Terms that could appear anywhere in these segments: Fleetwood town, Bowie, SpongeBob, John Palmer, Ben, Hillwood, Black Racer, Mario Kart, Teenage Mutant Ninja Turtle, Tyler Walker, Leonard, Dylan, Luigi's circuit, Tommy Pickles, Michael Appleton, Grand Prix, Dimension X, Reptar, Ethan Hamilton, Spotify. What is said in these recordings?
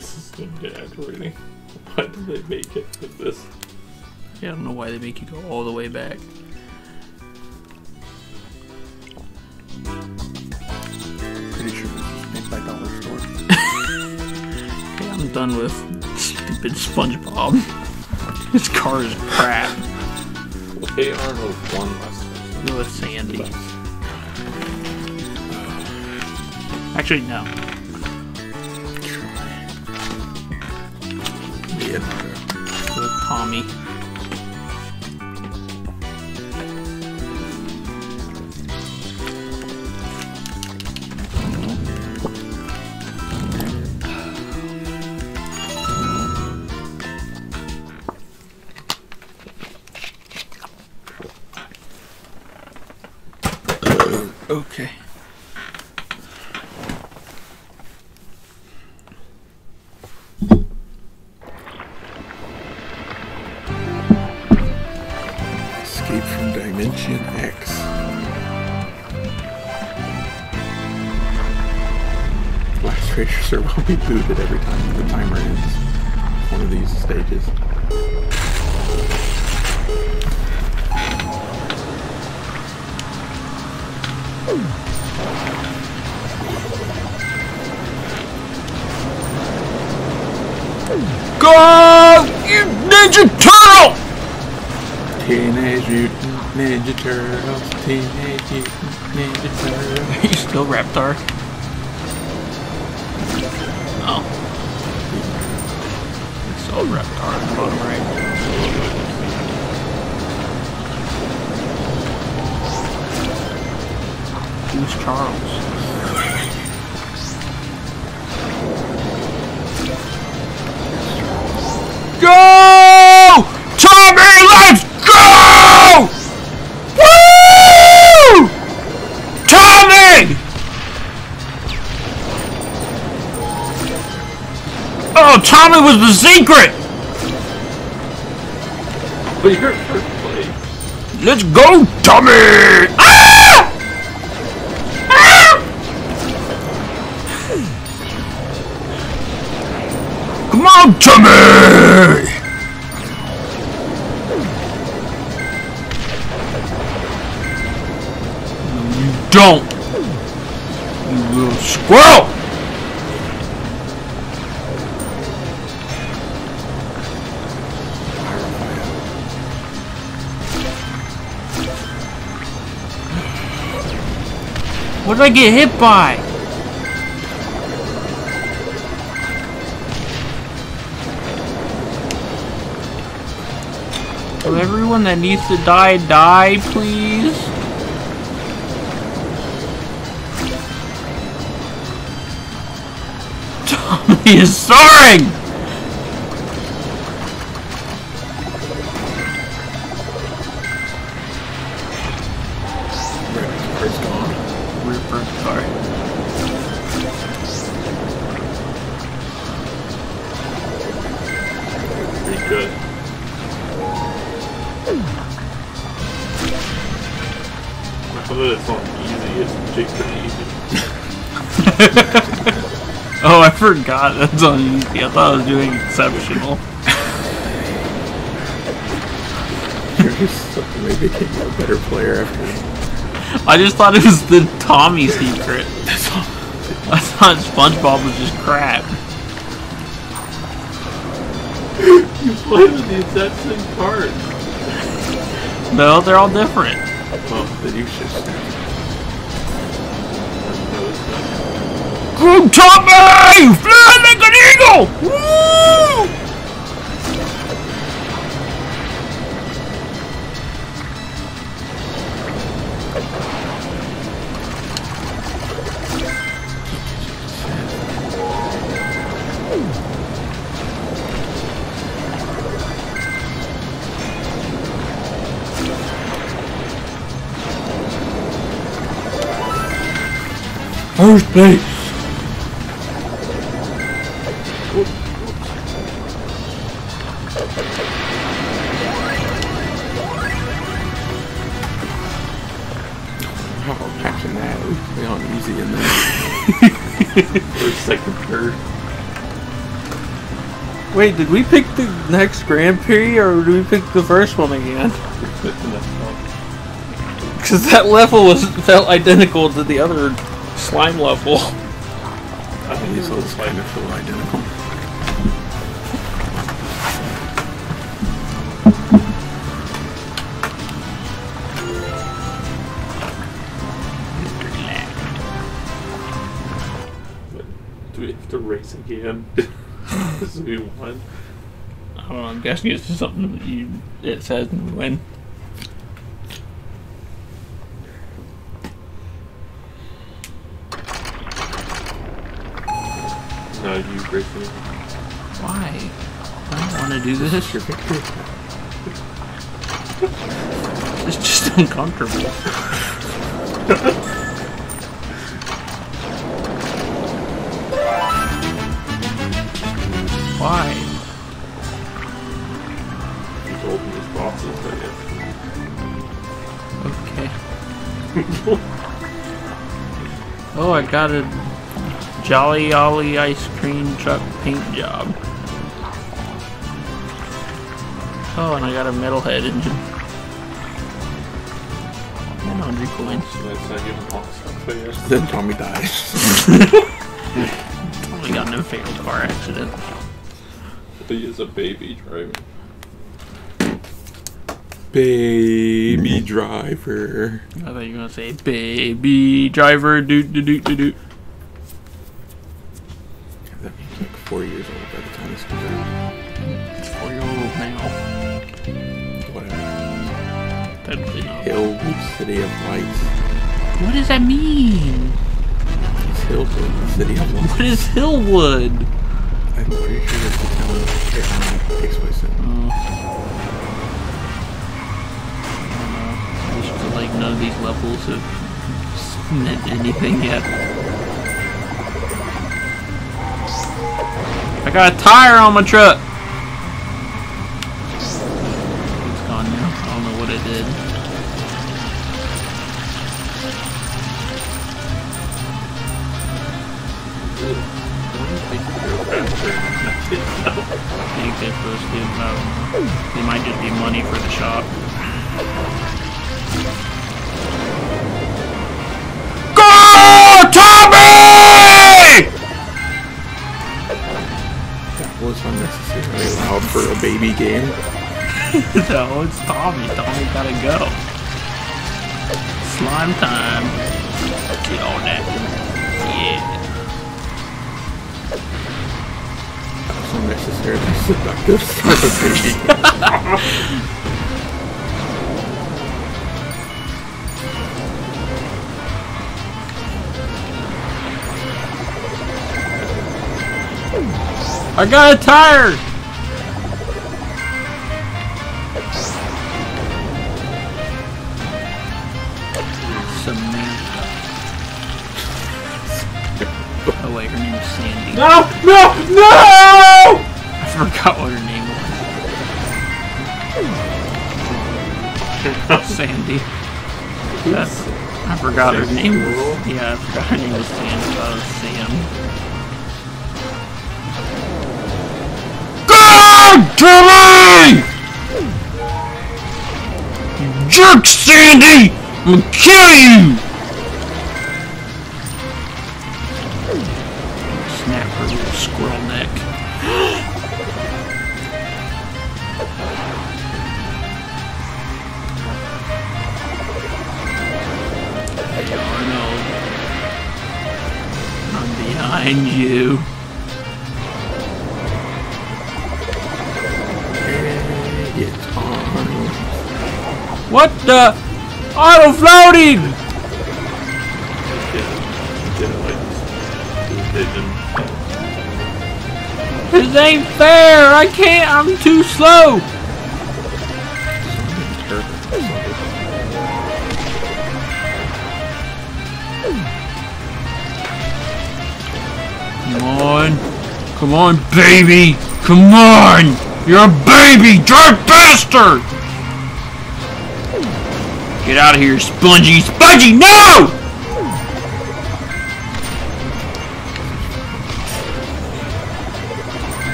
This is gonna get aggravating. Why do they make it like this? Yeah, I don't know why they make you go all the way back. Pretty sure this is made by Dollar Store. Okay, I'm done with stupid SpongeBob. His car is crap. Well, hey Arnold, one last thing. No, it's Sandy. Actually, no. Yeah. Little Tommy. Okay. Escape from Dimension X. Black Racer will be booted every time the timer ends one of these stages. Go, you Ninja Turtle! Teenage Mutant Ninja Turtles, Teenage Mutant Ninja Turtles. Are you still Reptar? Oh. It's all Reptar in the bottom right. Who's Charles? Go! Tommy, let's go! Woo! Tommy! Oh, Tommy was the secret! But you're first place. Let's go, Tommy! Ah! Ah! Come on, Tommy! Don't, you little squirrel! What did I get hit by? Will everyone that needs to die, please? He is soaring! Ripper's gone. Ripper's car. Pretty good. I thought it's not easy, it's just pretty easy. Oh, I forgot. That's on easy. I thought I was doing exceptional. Maybe you're a better player after this. I just thought it was the Tommy secret. I thought SpongeBob was just crap. You played with the exact same cards. No, they're all different. Well, then you should. Go, Tommy! You fly like an eagle! Woo! First place! Easy in there. Or second, third. Wait, did we pick the next Grand Prix, or did we pick the first one again? Because that level felt identical to the other slime level. I think these little slimes feel identical. Do we have to race again? Because we won. I don't know, I'm guessing it's something that it says and win. No, you break me. Why? I don't want to do this. This is your victory. It's just uncomfortable. Why? You told me these boxes, I guess. Okay. Oh, I got a Jolly Ollie ice cream truck paint job. Oh, and I got a metalhead engine. And 100 coins. That's not even box. Then Tommy dies. Tommy got in a fatal car accident. He is a baby driver. Baby driver. I thought you were gonna say baby driver. Do. That means like 4 years old by the time this comes out. It's 4 years old now. Whatever. Totally not. Hillwood, City of Lights. What does that mean? It's Hillwood, City of Lights. What is Hillwood? I'm pretty sure that's the town that takes place in. I wish that, like, none of these levels have meant anything yet. I got a tire on my truck! It's gone now. I don't know what it did. I think they're supposed to, they might just be money for the shop. Go, Tommy! That was unnecessarily loud for a baby game. No, it's Tommy. Tommy gotta go. Slime time. Get on that. Yeah. Unnecessarily seductive sort of baby. I got a tire! Samantha. Oh wait, her name is Sandy. No! No! No! I forgot what her name was. Sandy. That's, I forgot her name. Yeah, I forgot her name was Sandy. I was Sam. Go, Tommy! You jerk, Sandy! I'm gonna kill you! Snap her little squirrel neck. Behind you. What the? Auto floating! This ain't fair! I can't! I'm too slow! Come on, baby! Come on! You're a baby! Drive faster! Get out of here, Spongy! Spongy, no!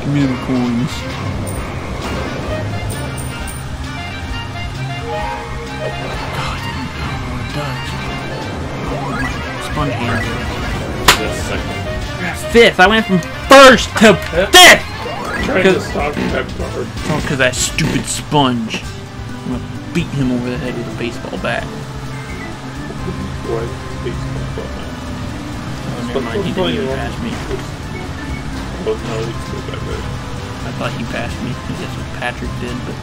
Come many coins. God, I want to dodge. SpongeBob. That's second. Fifth! I went from first to fifth! Because that stupid sponge. I'm gonna beat him over the head with a baseball bat. What? Baseball bat? Oh, never mind, he didn't even pass me. I thought he passed me, because that's what Patrick did, but...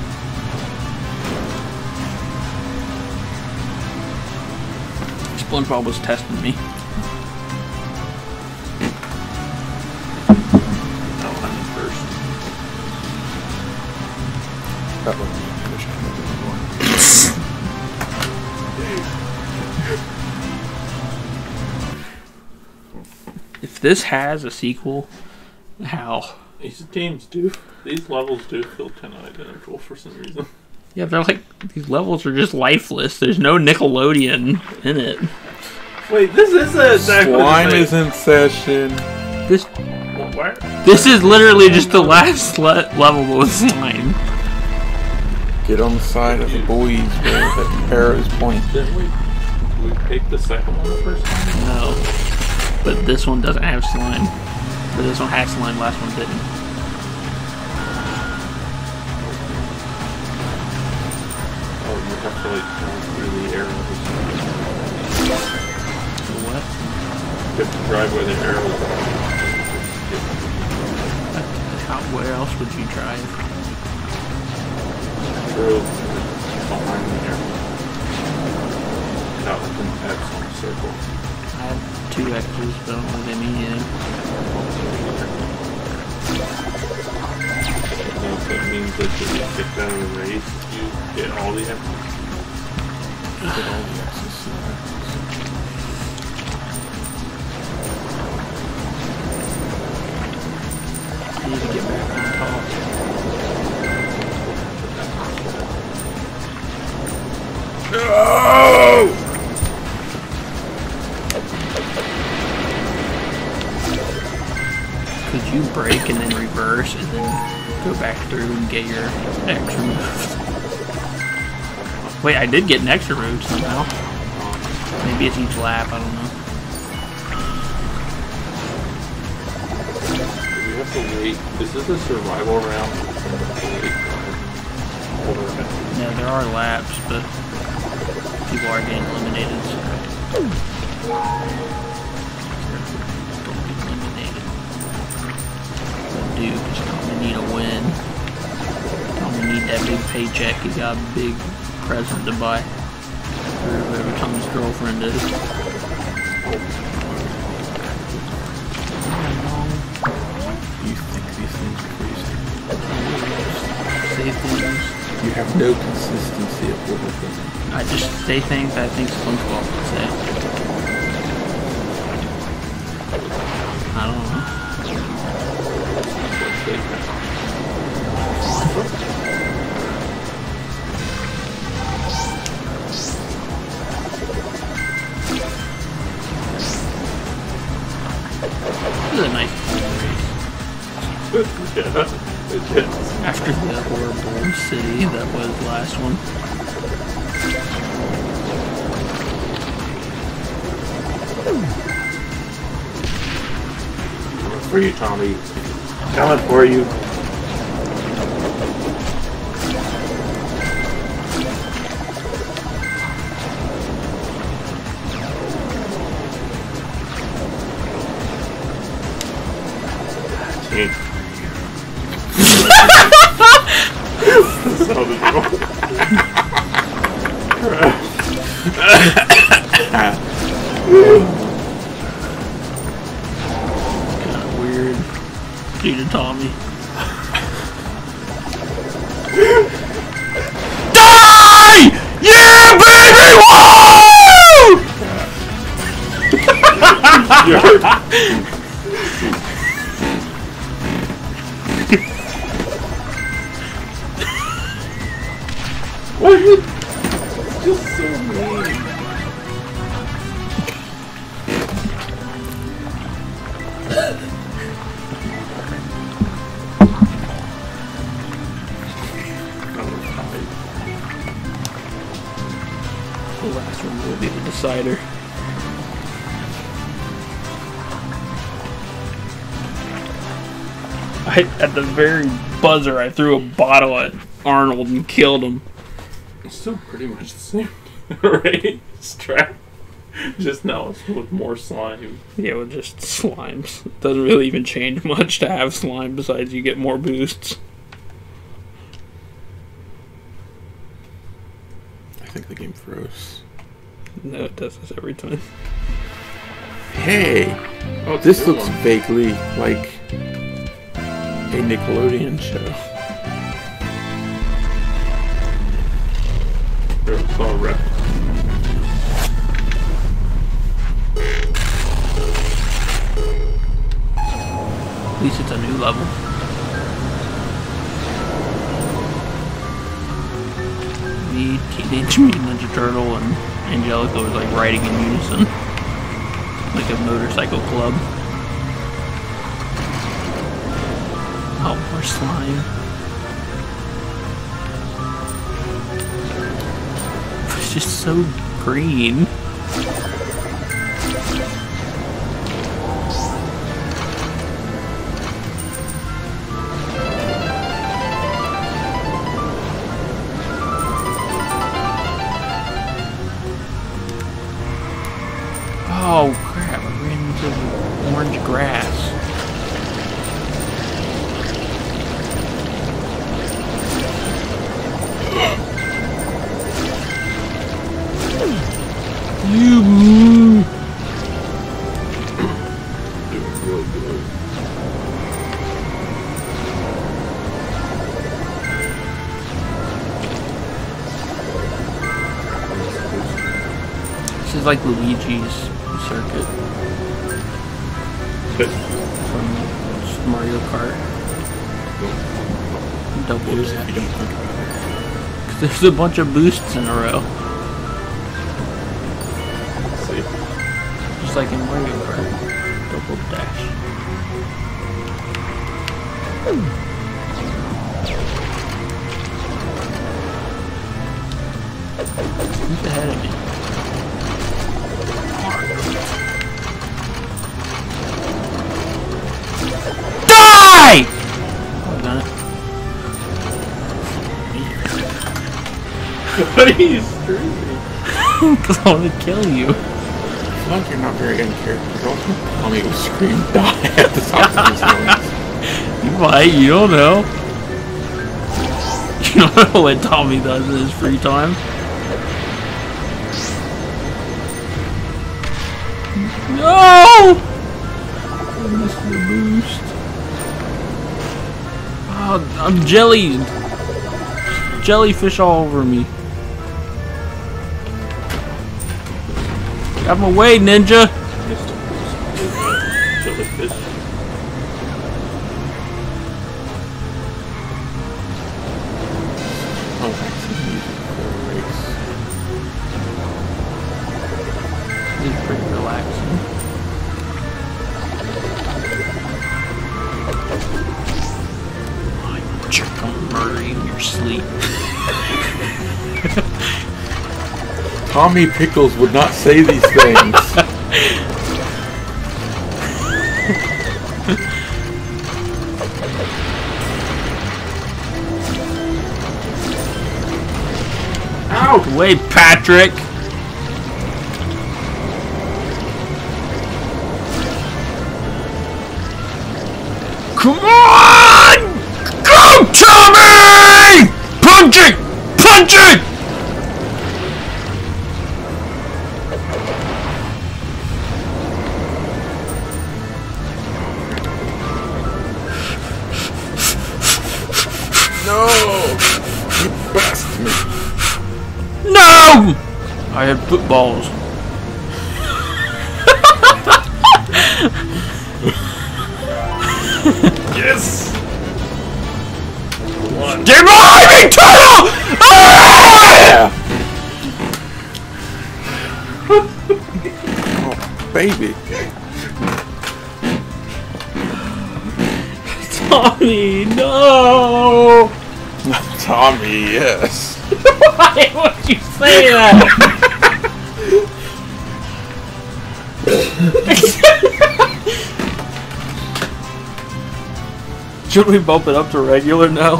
SpongeBob was testing me. That one I wish I had done before. If this has a sequel, how? These games do. These levels do feel kind of identical for some reason. Yeah, they're like, these levels are just lifeless. There's no Nickelodeon in it. Wait, this isn't exactly Slime is in session. This, what? This is literally just the last level but with slime. Get on the side of the boys where that arrow is pointing. Didn't we pick the second one the first time? No. But this one doesn't have slime. But this one had slime, last one didn't. Oh, you have to like drive through the arrow. What? You have to drive where the arrow is. How, where else would you drive? Behind the arrow. Not with an X on the circle. I have two X's, but I don't know what they mean yet. No, so it means that if you get kicked out of the race, you get all the X's. You get all the X's. I need to get back on top. No! Could you brake and then reverse and then go back through and get your X removed? Wait, I did get an X removed somehow. Maybe it's each lap, I don't know. Do we have to wait? Is this a survival round? No, there are laps, but... people are getting eliminated, so... don't get eliminated. But dude, just Tommy need a win. Tommy need that big paycheck. He got a big present to buy. Or whatever Tommy's girlfriend is. You think these things are crazy. Say things. You have no consistency of what you're thinking. I just say things I think SpongeBob would say. I don't know. This is a nice race. Yeah, after the horrible city that was the last one. For you, Tommy. Coming for you. cider. At the very buzzer, I threw a bottle at Arnold and killed him. It's still pretty much the same race track. Just now it's with more slime. Yeah, with just slimes. It doesn't really even change much to have slime, besides you get more boosts. I think the game froze. No, it does this every time. Hey! Oh, this looks vaguely like a Nickelodeon show. All right. At least it's a new level. The Teenage Mutant Ninja Turtle and Angelica was like riding in unison, like a motorcycle club. Oh, more slime. It's just so green. Oh crap, I ran into the orange grass. This is like Luigi's circuit from Mario Kart. Double dash. Because there's a bunch of boosts in a row. Just like in Mario Kart. Double dash. Ooh. Who's ahead of me? Die! I've done it. What are you screaming? Because I want to kill you. As long as you're not very uncharacteristic, don't tell me to scream die at the top of these noise. You might, you don't know. You don't know what Tommy does in his free time. No! I missed the boost. Oh, I'm jellied. Jellyfish all over me. Got my way, ninja. Jellyfish. Oh, this is pretty relaxing. Sleep. Tommy Pickles would not say these things. Out of the way, Patrick. Come on, go, Tommy! Punch it! Punch it! No! You bastard! No! I had footballs. Yes! Get behind me, turtle! Oh, baby. Tommy, no! Tommy, yes. Why would you say that? Should we bump it up to regular now?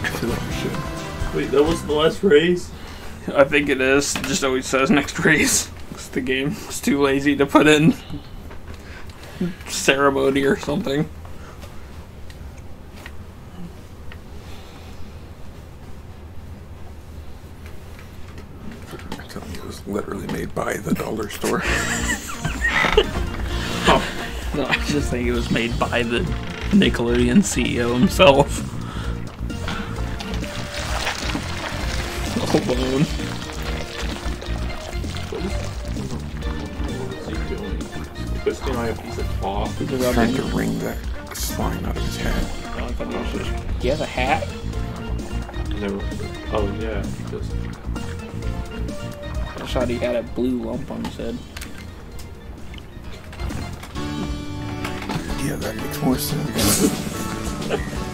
I feel like we should. Wait, that was the last race? I think it is. It just always says next race. The game was too lazy to put in ceremony or something. I'm telling you, it was literally made by the dollar store. Oh, no, I just think it was made by the Nickelodeon CEO himself. Alone. He's trying to wring that slime out of his hat. Oh, I thought it was just... Do you have a hat? Never. Oh, yeah, he does. I thought he had a blue lump on his head. Yeah, that makes more sense.